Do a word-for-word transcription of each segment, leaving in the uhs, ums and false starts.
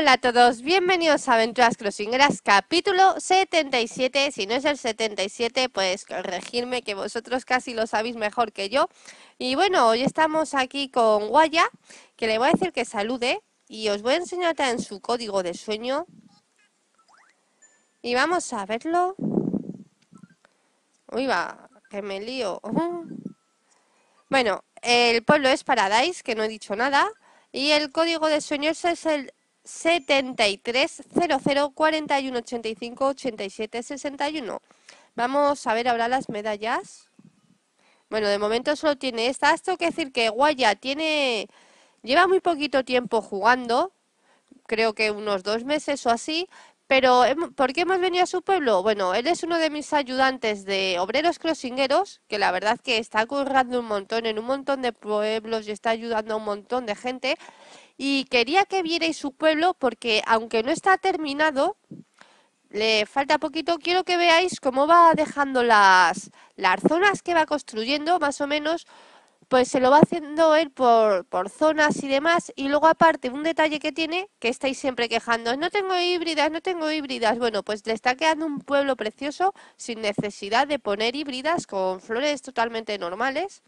Hola a todos, bienvenidos a Aventuras Crossingueras, capítulo setenta y siete. Si no es el setenta y siete, pues corregidme, que vosotros casi lo sabéis mejor que yo. Y bueno, hoy estamos aquí con Guaya, que le voy a decir que salude. Y os voy a enseñar también su código de sueño. Y vamos a verlo. Uy, va, que me lío. Bueno, el pueblo es Paradise, que no he dicho nada. Y el código de sueño es el setenta y tres cero cero cuarenta y uno ochenta y cinco ochenta y siete sesenta y uno. Vamos a ver ahora las medallas. Bueno, de momento solo tiene esta. Esto quiere decir que Guaya tiene... lleva muy poquito tiempo jugando, creo que unos dos meses o así. Pero ¿por qué hemos venido a su pueblo? Bueno, él es uno de mis ayudantes de Obreros Crossingueros, que la verdad que está currando un montón en un montón de pueblos y está ayudando a un montón de gente. Y quería que vierais su pueblo porque, aunque no está terminado, le falta poquito. Quiero que veáis cómo va dejando las, las zonas que va construyendo, más o menos. Pues se lo va haciendo él por, por zonas y demás. Y luego, aparte, un detalle que tiene, que estáis siempre quejando: no tengo híbridas, no tengo híbridas. Bueno, pues le está quedando un pueblo precioso sin necesidad de poner híbridas, con flores totalmente normales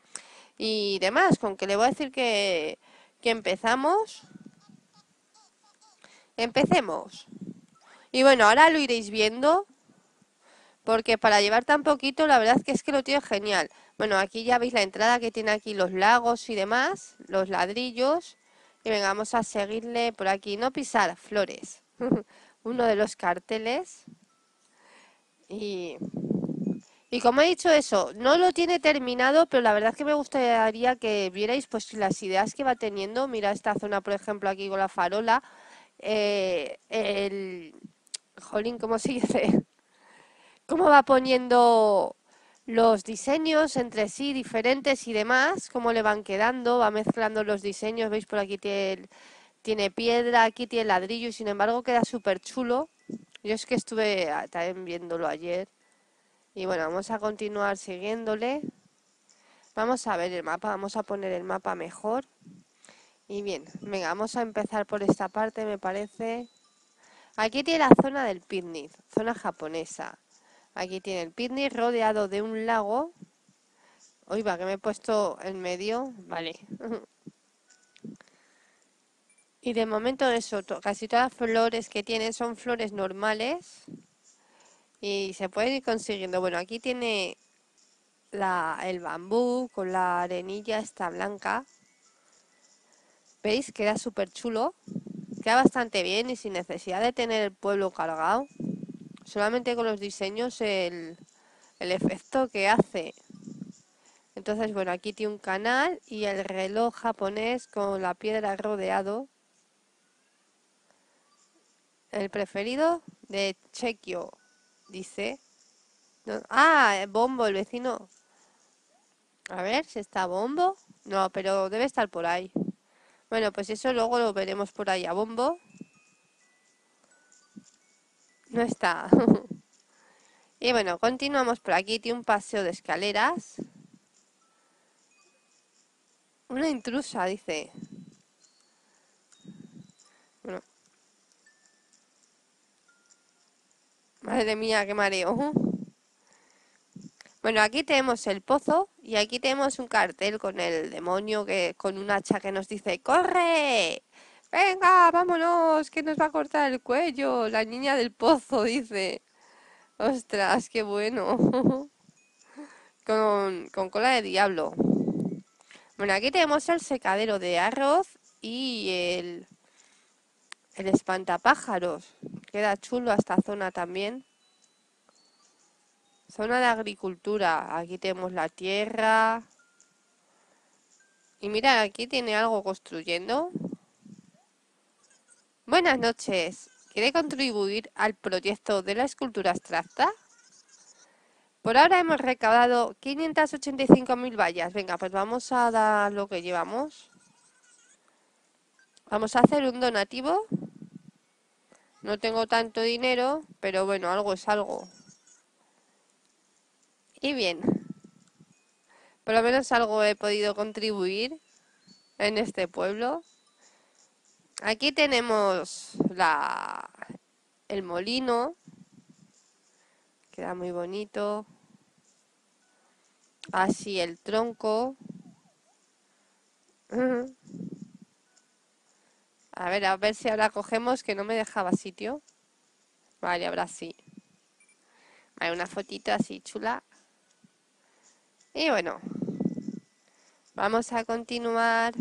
y demás. Con que le voy a decir que... que empezamos. Empecemos. Y bueno, ahora lo iréis viendo, porque para llevar tan poquito, la verdad que es que lo tiene genial. Bueno, aquí ya veis la entrada que tiene aquí, los lagos y demás, los ladrillos. Y venga, vamos a seguirle por aquí. No pisar flores. Uno de los carteles. Y... y como he dicho eso, no lo tiene terminado, pero la verdad es que me gustaría que vierais pues las ideas que va teniendo. Mira esta zona, por ejemplo, aquí con la farola. Eh, el... Jolín, ¿cómo se dice? Cómo va poniendo los diseños entre sí, diferentes y demás. Cómo le van quedando, va mezclando los diseños. Veis, por aquí tiene, el... tiene piedra, aquí tiene ladrillo y sin embargo queda súper chulo. Yo es que estuve también viéndolo ayer. Y bueno, vamos a continuar siguiéndole. Vamos a ver el mapa, vamos a poner el mapa mejor. Y bien, venga, vamos a empezar por esta parte, me parece. Aquí tiene la zona del picnic, zona japonesa. Aquí tiene el picnic rodeado de un lago. Uy, va, que me he puesto en medio. Vale. Y de momento eso, casi todas las flores que tiene son flores normales. Y se puede ir consiguiendo. Bueno, aquí tiene la, el bambú con la arenilla esta blanca. ¿Veis? Queda súper chulo. Queda bastante bien y sin necesidad de tener el pueblo cargado. Solamente con los diseños el, el efecto que hace. Entonces, bueno, aquí tiene un canal y el reloj japonés con la piedra rodeado. El preferido de Chekio. Dice, no, ah, Bombo, el vecino. A ver si está Bombo. No, pero debe estar por ahí. Bueno, pues eso luego lo veremos por ahí a Bombo. No está. Y bueno, continuamos por aquí. Tiene un paseo de escaleras. Una intrusa, dice. Bueno. Madre mía, qué mareo. Bueno, aquí tenemos el pozo y aquí tenemos un cartel con el demonio que con un hacha que nos dice: ¡corre! ¡Venga, vámonos! Que nos va a cortar el cuello. La niña del pozo, dice. ¡Ostras, qué bueno! Con, con cola de diablo. Bueno, aquí tenemos el secadero de arroz y el... el espantapájaros. Queda chulo esta zona también. Zona de agricultura. Aquí tenemos la tierra. Y mira, aquí tiene algo construyendo. Buenas noches. ¿Quiere contribuir al proyecto de la escultura abstracta? Por ahora hemos recaudado quinientas ochenta y cinco mil vallas. Venga, pues vamos a dar lo que llevamos. Vamos a hacer un donativo. No tengo tanto dinero, pero bueno, algo es algo. Y bien. Por lo menos algo he podido contribuir en este pueblo. Aquí tenemos la, el molino. Queda muy bonito. Así el tronco. A ver, a ver si ahora cogemos, que no me dejaba sitio. Vale, ahora sí. Vale, una fotito así chula. Y bueno, vamos a continuar.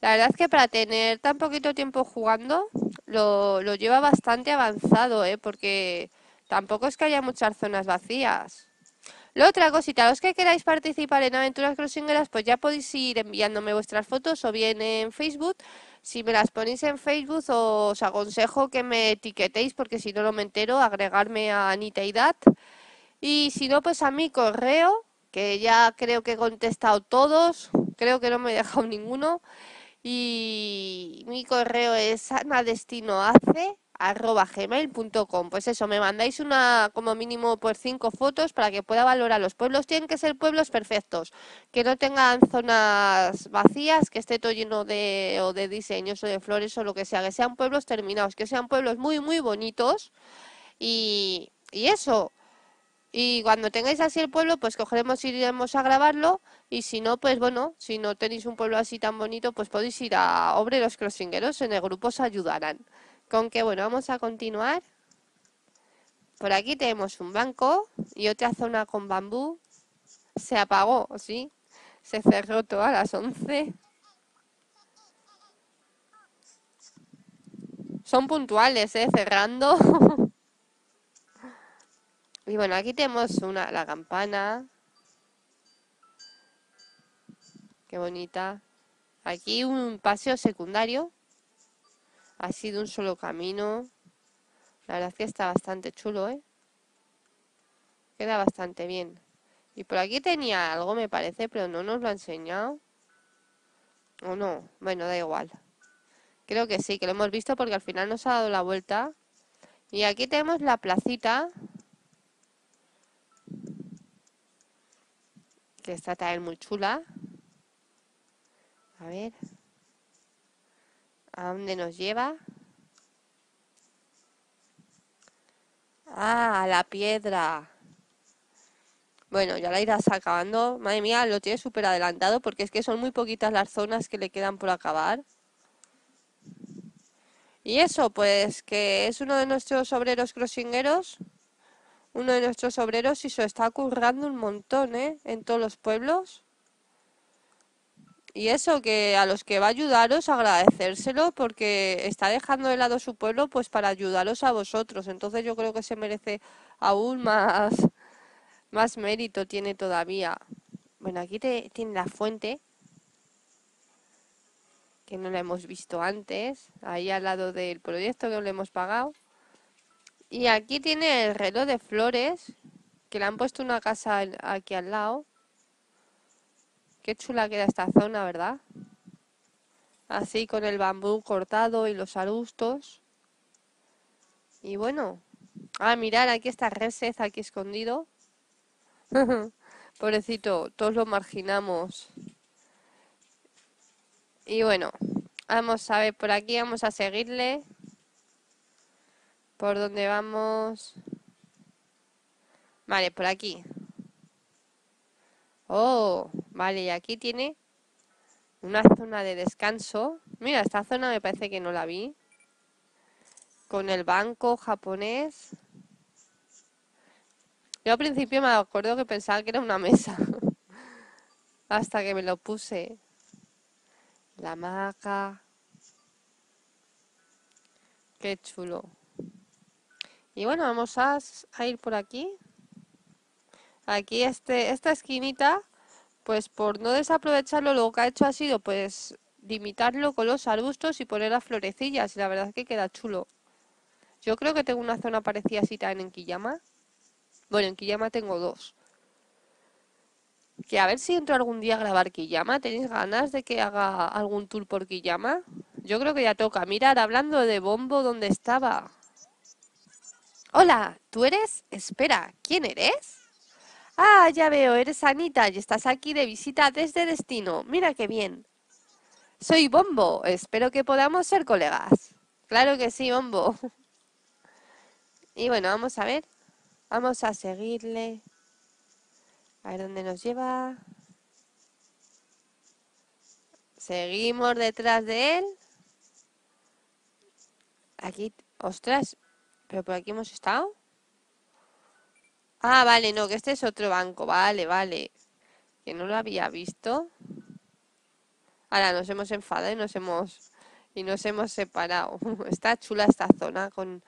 La verdad es que para tener tan poquito tiempo jugando, lo, lo lleva bastante avanzado, ¿eh? Porque tampoco es que haya muchas zonas vacías. La otra cosita, los que queráis participar en Aventuras Crossingueras, pues ya podéis ir enviándome vuestras fotos o bien en Facebook. Si me las ponéis en Facebook, os aconsejo que me etiquetéis, porque si no, no me entero, agregarme a Anita y Dat. Y si no, pues a mi correo, que ya creo que he contestado todos, creo que no me he dejado ninguno. Y mi correo es anadestinoace arroba gmail punto com. Pues eso, me mandáis una como mínimo por cinco fotos para que pueda valorar los pueblos. Tienen que ser pueblos perfectos, que no tengan zonas vacías, que esté todo lleno de, o de diseños o de flores o lo que sea, que sean pueblos terminados, que sean pueblos muy muy bonitos. Y, y eso. Y cuando tengáis así el pueblo, pues cogeremos y iremos a grabarlo. Y si no, pues bueno, si no tenéis un pueblo así tan bonito, pues podéis ir a Obreros Crossingueros, en el grupo os ayudarán. Con que bueno, vamos a continuar. Por aquí tenemos un banco y otra zona con bambú. Se apagó, ¿sí? Se cerró todo a las once. Son puntuales, ¿eh? Cerrando. Y bueno, aquí tenemos una, la campana. Qué bonita. Aquí un paseo secundario. Así de un solo camino. La verdad es que está bastante chulo, ¿eh? Queda bastante bien. Y por aquí tenía algo, me parece, pero no nos lo ha enseñado. ¿O no? Bueno, da igual. Creo que sí, que lo hemos visto porque al final nos ha dado la vuelta. Y aquí tenemos la placita, que está también muy chula. A ver, ¿a dónde nos lleva? Ah, a la piedra. Bueno, ya la irás acabando. Madre mía, lo tiene súper adelantado, porque es que son muy poquitas las zonas que le quedan por acabar. Y eso, pues que es uno de nuestros obreros crossingueros. Uno de nuestros obreros y se está currando un montón, ¿eh? En todos los pueblos. Y eso, que a los que va a ayudaros, agradecérselo, porque está dejando de lado su pueblo pues para ayudaros a vosotros. Entonces yo creo que se merece aún más, más mérito tiene todavía. Bueno, aquí te, tiene la fuente, que no la hemos visto antes, ahí al lado del proyecto que no le hemos pagado. Y aquí tiene el reloj de flores, que le han puesto una casa aquí al lado. Qué chula queda esta zona, ¿verdad? Así con el bambú cortado y los arbustos. Y bueno, ah, mirad, aquí está Reset, aquí escondido. Pobrecito, todos lo marginamos. Y bueno, vamos a ver por aquí, vamos a seguirle. ¿Por dónde vamos? Vale, por aquí. Oh, vale, y aquí tiene una zona de descanso. Mira, esta zona me parece que no la vi. Con el banco japonés. Yo al principio me acuerdo que pensaba que era una mesa. Hasta que me lo puse. La hamaca. Qué chulo. Y bueno, vamos a, a ir por aquí. Aquí este, esta esquinita, pues por no desaprovecharlo, lo que ha hecho ha sido pues limitarlo con los arbustos y poner las florecillas. Y la verdad es que queda chulo. Yo creo que tengo una zona parecida así también en Kiyama. Bueno, en Kiyama tengo dos. Que a ver si entro algún día a grabar Kiyama. ¿Tenéis ganas de que haga algún tour por Kiyama? Yo creo que ya toca. Mirad, hablando de Bombo, ¿dónde estaba? Hola, ¿tú eres? Espera, ¿quién eres? Ah, ya veo, eres Anita y estás aquí de visita desde Destino. Mira qué bien. Soy Bombo, espero que podamos ser colegas. Claro que sí, Bombo. Y bueno, vamos a ver. Vamos a seguirle. A ver dónde nos lleva. Seguimos detrás de él. Aquí, ostras, ¿pero por aquí hemos estado? Ah, vale, no, que este es otro banco. Vale, vale. Que no lo había visto. Ahora nos hemos enfadado y nos hemos, y nos hemos separado. Está chula esta zona con...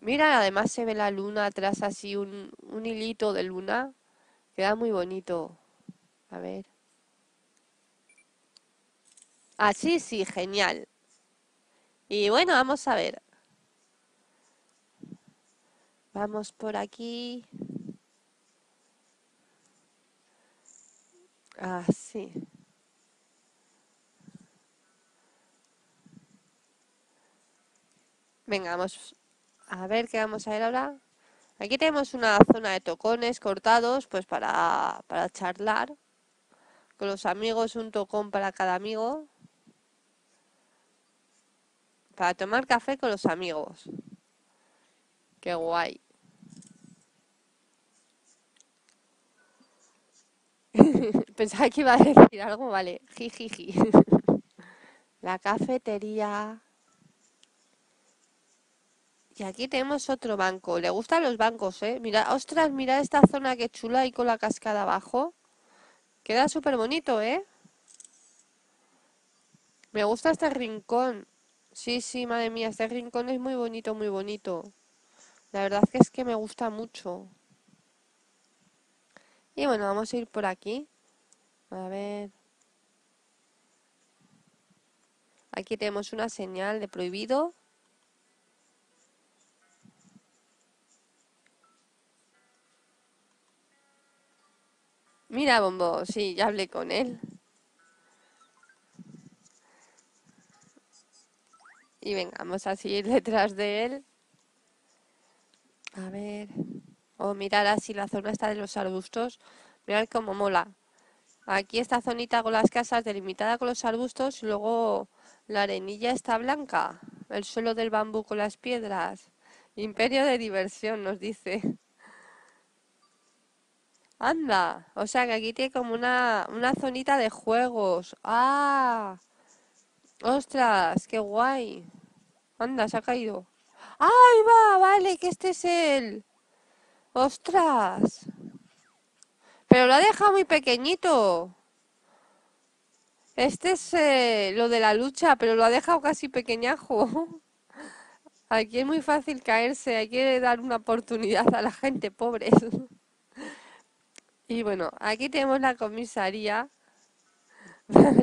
Mira, además se ve la luna atrás, así un, un hilito de luna. Queda muy bonito. A ver. Ah, sí, sí, genial. Y bueno, vamos a ver. Vamos por aquí. Ah, sí. Venga, vamos a ver qué vamos a ver ahora. Aquí tenemos una zona de tocones cortados, pues para, para charlar. Con los amigos, un tocón para cada amigo. Para tomar café con los amigos. Qué guay. Pensaba que iba a decir algo, vale. Jijiji. La cafetería. Y aquí tenemos otro banco. Le gustan los bancos, ¿eh? Mira, ostras, mira esta zona que chula y con la cascada abajo. Queda súper bonito, ¿eh? Me gusta este rincón. Sí, sí, madre mía, este rincón es muy bonito, muy bonito. La verdad que es que me gusta mucho. Y bueno, vamos a ir por aquí. A ver. Aquí tenemos una señal de prohibido. Mira, Bombo, sí, ya hablé con él. Y venga, vamos a seguir detrás de él. A ver... O mirar así la zona esta de los arbustos. Mirad cómo mola. Aquí esta zonita con las casas delimitada con los arbustos. Y luego la arenilla está blanca. El suelo del bambú con las piedras. Imperio de diversión, nos dice. Anda. O sea que aquí tiene como una, una zonita de juegos. ¡Ah! ¡Ostras! ¡Qué guay! Anda, se ha caído. ¡Ahí va! Vale, que este es él. ¡Ostras! Pero lo ha dejado muy pequeñito. Este es eh, lo de la lucha, pero lo ha dejado casi pequeñajo. Aquí es muy fácil caerse, hay que dar una oportunidad a la gente, pobres. Y bueno, aquí tenemos la comisaría.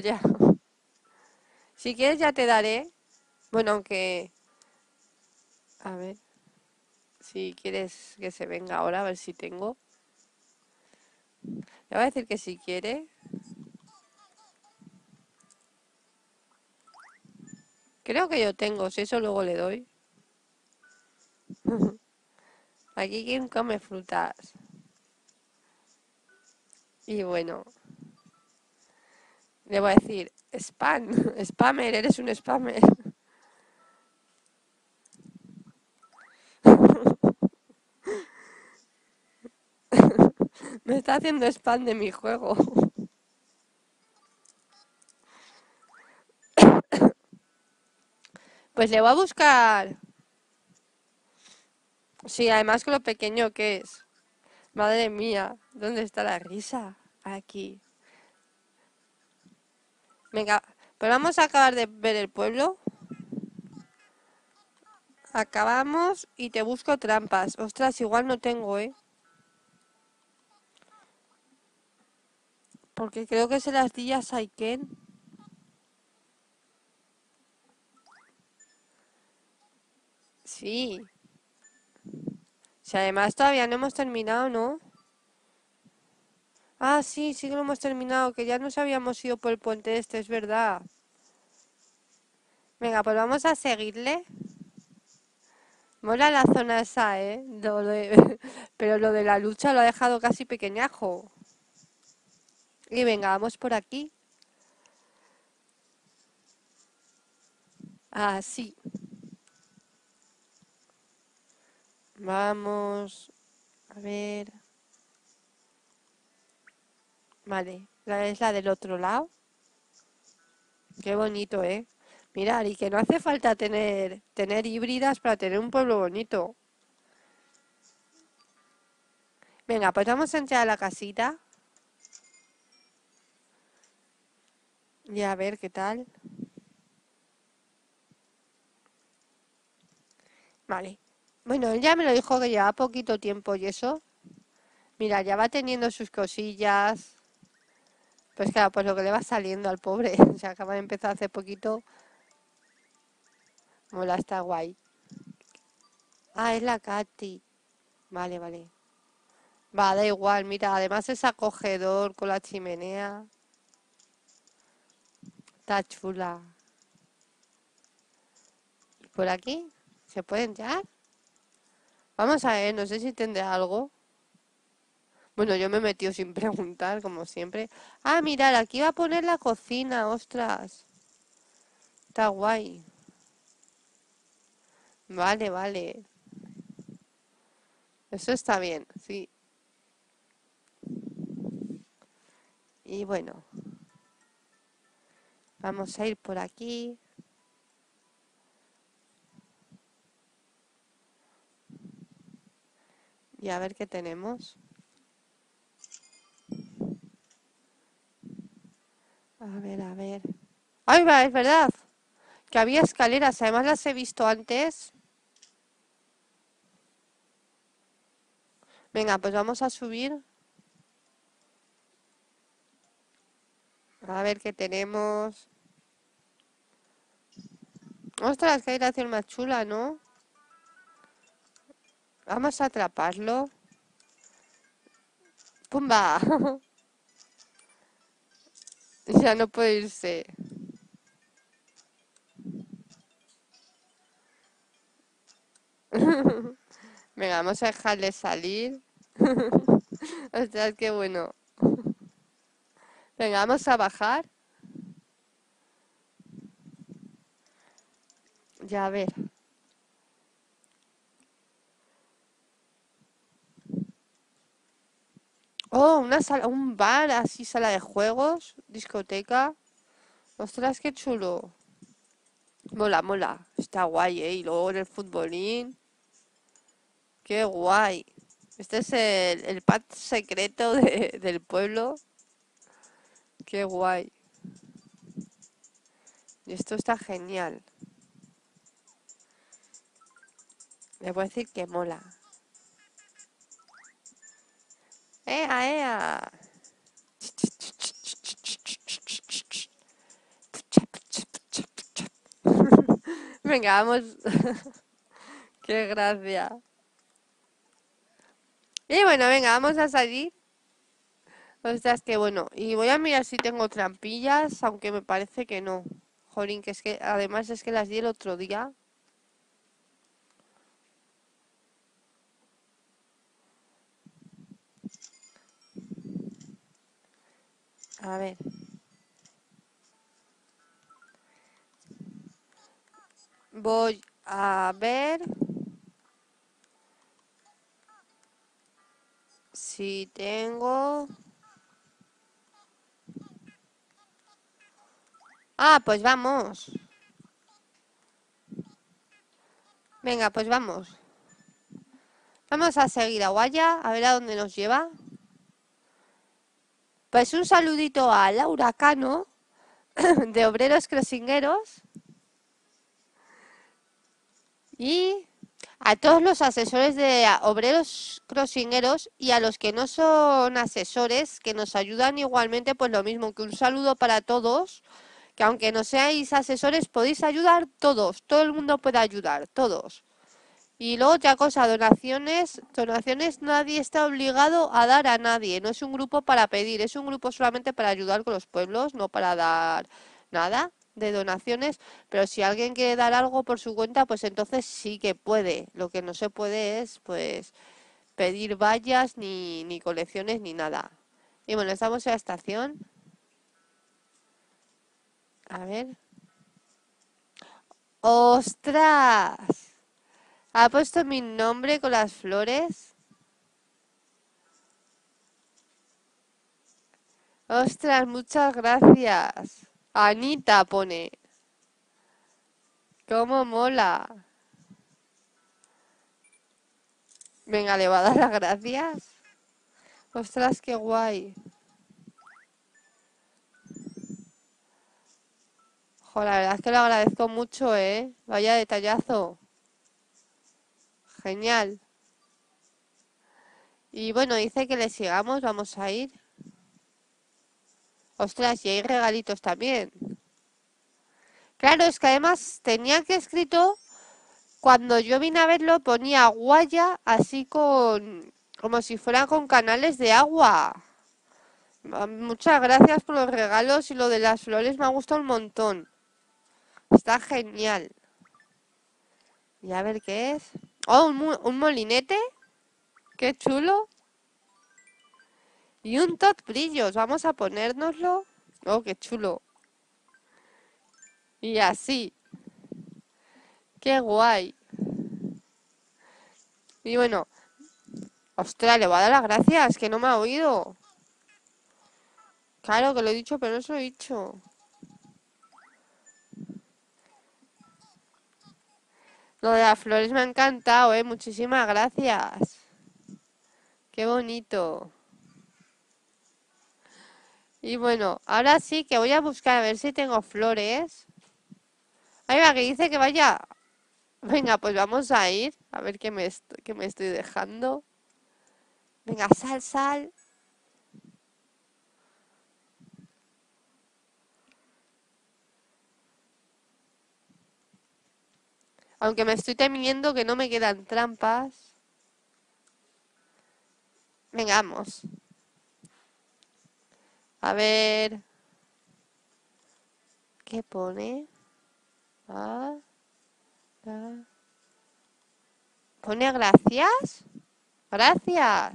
Ya. Si quieres ya te daré. Bueno, aunque... A ver... Si quieres que se venga ahora, a ver si tengo. Le voy a decir que si quiere. Creo que yo tengo, si eso luego le doy. Aquí quien come frutas. Y bueno. Le voy a decir, spam, spammer, eres un spammer. Me está haciendo spam de mi juego. Pues le voy a buscar. Sí, además con lo pequeño que es. Madre mía, ¿dónde está la risa? Aquí. Venga, pues vamos a acabar de ver el pueblo. Acabamos y te busco trampas. Ostras, igual no tengo, ¿eh? Porque creo que se las di a Saiken. Sí. Si además todavía no hemos terminado, ¿no? Ah, sí, sí que lo hemos terminado. Que ya nos habíamos ido por el puente este, es verdad. Venga, pues vamos a seguirle. Mola la zona esa, ¿eh? Lo de... Pero lo de la lucha lo ha dejado casi pequeñajo. Y venga, vamos por aquí. Así. Vamos a ver. Vale, la es la del otro lado. Qué bonito, ¿eh? Mirad, y que no hace falta tener, tener híbridas para tener un pueblo bonito. Venga, pues vamos a entrar a la casita. Y a ver qué tal. Vale. Bueno, él ya me lo dijo que llevaba poquito tiempo y eso. Mira, ya va teniendo sus cosillas. Pues claro, pues lo que le va saliendo al pobre. O sea, acaba de empezar hace poquito. Mola, está guay. Ah, es la Katy. Vale, vale. Va, da igual, mira. Además es acogedor con la chimenea. Está chula. ¿Y por aquí? ¿Se puede entrar? Vamos a ver, no sé si tendrá algo. Bueno, yo me he metido sin preguntar, como siempre. Ah, mirad, aquí va a poner la cocina, ostras. Está guay. Vale, vale. Eso está bien, sí. Y bueno. Vamos a ir por aquí. Y a ver qué tenemos. A ver, a ver. ¡Ay, va! Es verdad. Que había escaleras. Además las he visto antes. Venga, pues vamos a subir. A ver qué tenemos. Ostras, qué habitación más chula, ¿no? Vamos a atraparlo. ¡Pumba! Ya no puede irse. Venga, vamos a dejarle salir. Ostras, qué bueno. Venga, vamos a bajar. Ya, a ver. Oh, una sala, un bar así, sala de juegos, discoteca. Ostras, qué chulo. Mola, mola. Está guay, ¿eh? Y luego en el futbolín. Qué guay. Este es el, el pack secreto de, del pueblo. Qué guay. Y esto está genial. Le voy a decir que mola. ¡Ea, ea! Venga, vamos. ¡Qué gracia! Y bueno, venga, vamos a salir. Ostras, que bueno. Y voy a mirar si tengo trampillas, aunque me parece que no. Jolín, que es que además es que las di el otro día. A ver. Voy a ver si tengo... Ah, pues vamos. Venga, pues vamos. Vamos a seguir a Guaya, a ver a dónde nos lleva. Pues un saludito a Laura Cano, de Obreros Crossingueros. Y a todos los asesores de Obreros Crossingueros y a los que no son asesores, que nos ayudan igualmente, pues lo mismo, que un saludo para todos. Que aunque no seáis asesores, podéis ayudar todos. Todo el mundo puede ayudar, todos. Y luego otra cosa, donaciones. Donaciones nadie está obligado a dar a nadie. No es un grupo para pedir, es un grupo solamente para ayudar con los pueblos, no para dar nada de donaciones. Pero si alguien quiere dar algo por su cuenta, pues entonces sí que puede. Lo que no se puede es pues pedir vallas, ni, ni colecciones, ni nada. Y bueno, estamos en la estación. A ver. ¡Ostras! ¿Ha puesto mi nombre con las flores? ¡Ostras! Muchas gracias. Anita pone. ¡Cómo mola! Venga, le va a dar las gracias. ¡Ostras, qué guay! Jo, la verdad es que lo agradezco mucho, ¿eh? Vaya detallazo. Genial. Y bueno, dice que le sigamos, vamos a ir. ¡Ostras! Y hay regalitos también. Claro, es que además tenía que escrito... Cuando yo vine a verlo ponía Guaya así con... Como si fueran con canales de agua. Muchas gracias por los regalos y lo de las flores me ha gustado un montón. Está genial. Y a ver qué es. Oh, un, un molinete. Qué chulo. Y un tot brillos. Vamos a ponérnoslo. Oh, qué chulo. Y así. Qué guay. Y bueno. Ostras, le voy a dar las gracias, que no me ha oído. Claro que lo he dicho, pero no se lo he dicho. Lo de las flores me ha encantado, eh. Muchísimas gracias. Qué bonito. Y bueno, ahora sí que voy a buscar a ver si tengo flores. Ahí va, que dice que vaya. Venga, pues vamos a ir. A ver qué me, est- qué me estoy dejando. Venga, sal, sal. Aunque me estoy temiendo que no me quedan trampas. Venga, vamos. A ver. ¿Qué pone? Ah, ah. ¿Pone gracias? Gracias.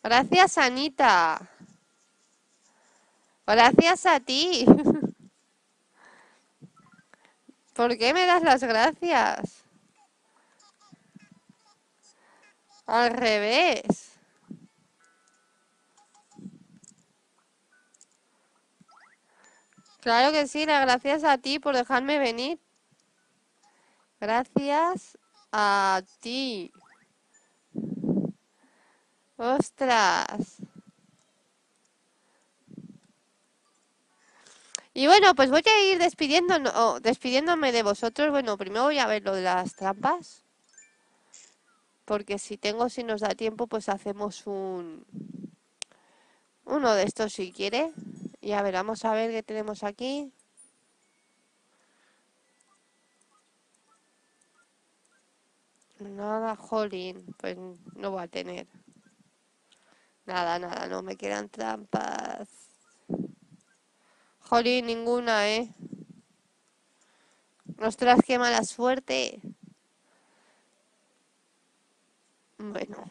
Gracias, Anita. Gracias a ti. ¿Por qué me das las gracias? Al revés. Claro que sí, las gracias a ti por dejarme venir. Gracias a ti. ¡Ostras! Y bueno, pues voy a ir despidiendo, no, despidiéndome de vosotros. Bueno, primero voy a ver lo de las trampas. Porque si tengo, si nos da tiempo, pues hacemos un... Uno de estos si quiere. Y a ver, vamos a ver qué tenemos aquí. Nada, jolín. Pues no va a tener... Nada, nada, no me quedan trampas. Jolín, ninguna, ¿eh? Ostras, qué mala suerte. Bueno,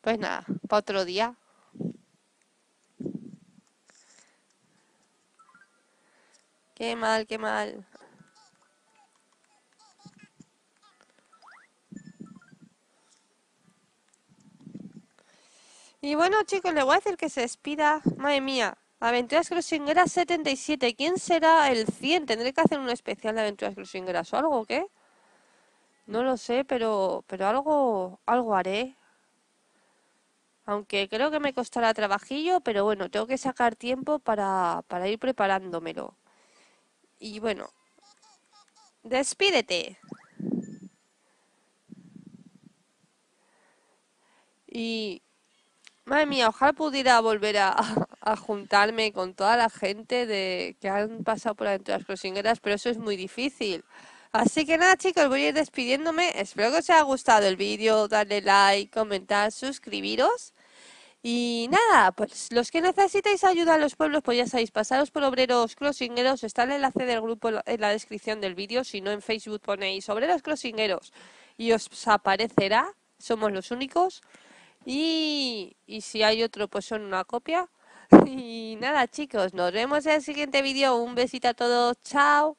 pues nada, para otro día. Qué mal, qué mal. Y bueno, chicos, le voy a decir que se despida. Madre mía, Aventuras Crossingueras setenta y siete. ¿Quién será el cien? Tendré que hacer un especial de Aventuras Crossingueras o algo, ¿o qué? No lo sé, pero, pero algo, algo haré. Aunque creo que me costará trabajillo, pero bueno, tengo que sacar tiempo para, para ir preparándomelo. Y bueno, despídete. Y... Madre mía, ojalá pudiera volver a, a juntarme con toda la gente de que han pasado por Aventuras Crossingueras, pero eso es muy difícil. Así que nada, chicos, voy a ir despidiéndome. Espero que os haya gustado el vídeo, darle like, comentar, suscribiros. Y nada, pues los que necesitáis ayuda a los pueblos, pues ya sabéis, pasaros por Obreros Crossingueros. Está el enlace del grupo en la descripción del vídeo. Si no, en Facebook ponéis Obreros Crossingueros y os aparecerá. Somos los únicos. Y, y si hay otro, pues son una copia. Y nada, chicos, nos vemos en el siguiente vídeo. Un besito a todos, chao.